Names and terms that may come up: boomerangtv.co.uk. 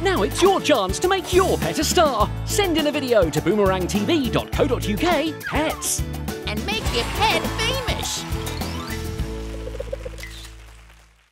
Now it's your chance to make your pet a star. Send in a video to boomerangtv.co.uk, pets. And make your pet